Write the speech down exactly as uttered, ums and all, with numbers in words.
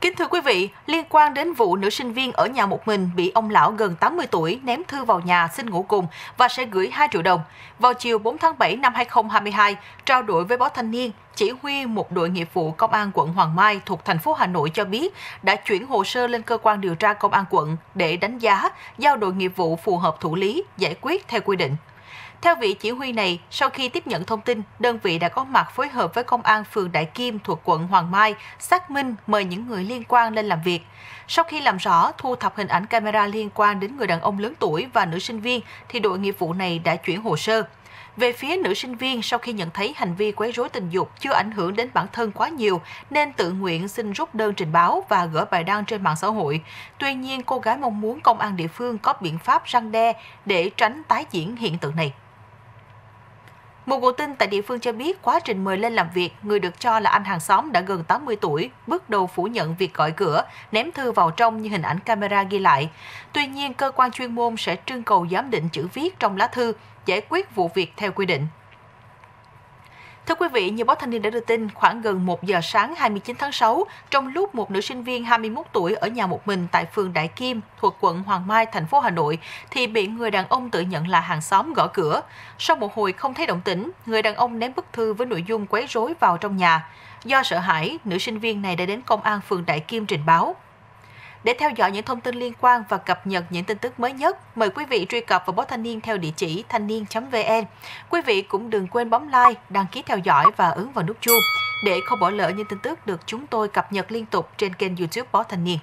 Kính thưa quý vị, liên quan đến vụ nữ sinh viên ở nhà một mình bị ông lão gần tám mươi tuổi ném thư vào nhà xin ngủ cùng và sẽ gửi hai triệu đồng. Vào chiều bốn tháng bảy năm hai nghìn không trăm hai mươi hai, trao đổi với báo Thanh Niên, chỉ huy một đội nghiệp vụ Công an quận Hoàng Mai thuộc thành phố Hà Nội cho biết đã chuyển hồ sơ lên cơ quan điều tra Công an quận để đánh giá, giao đội nghiệp vụ phù hợp thụ lý, giải quyết theo quy định. Theo vị chỉ huy này, sau khi tiếp nhận thông tin, đơn vị đã có mặt phối hợp với Công an phường Đại Kim thuộc quận Hoàng Mai, xác minh mời những người liên quan lên làm việc. Sau khi làm rõ, thu thập hình ảnh camera liên quan đến người đàn ông lớn tuổi và nữ sinh viên, thì đội nghiệp vụ này đã chuyển hồ sơ. Về phía nữ sinh viên, sau khi nhận thấy hành vi quấy rối tình dục chưa ảnh hưởng đến bản thân quá nhiều, nên tự nguyện xin rút đơn trình báo và gửi bài đăng trên mạng xã hội. Tuy nhiên, cô gái mong muốn công an địa phương có biện pháp răn đe để tránh tái diễn hiện tượng này. Một nguồn tin tại địa phương cho biết quá trình mời lên làm việc, người được cho là anh hàng xóm đã gần tám mươi tuổi, bước đầu phủ nhận việc gọi cửa, ném thư vào trong như hình ảnh camera ghi lại. Tuy nhiên, cơ quan chuyên môn sẽ trưng cầu giám định chữ viết trong lá thư, giải quyết vụ việc theo quy định. Thưa quý vị, như báo Thanh Niên đã đưa tin, khoảng gần một giờ sáng hai mươi chín tháng sáu, trong lúc một nữ sinh viên hai mươi mốt tuổi ở nhà một mình tại phường Đại Kim thuộc quận Hoàng Mai, thành phố Hà Nội, thì bị người đàn ông tự nhận là hàng xóm gõ cửa. Sau một hồi không thấy động tĩnh, người đàn ông ném bức thư với nội dung quấy rối vào trong nhà. Do sợ hãi, nữ sinh viên này đã đến công an phường Đại Kim trình báo. Để theo dõi những thông tin liên quan và cập nhật những tin tức mới nhất, mời quý vị truy cập vào báo Thanh Niên theo địa chỉ thanh niên chấm vn. Quý vị cũng đừng quên bấm like, đăng ký theo dõi và ấn vào nút chuông để không bỏ lỡ những tin tức được chúng tôi cập nhật liên tục trên kênh YouTube báo Thanh Niên.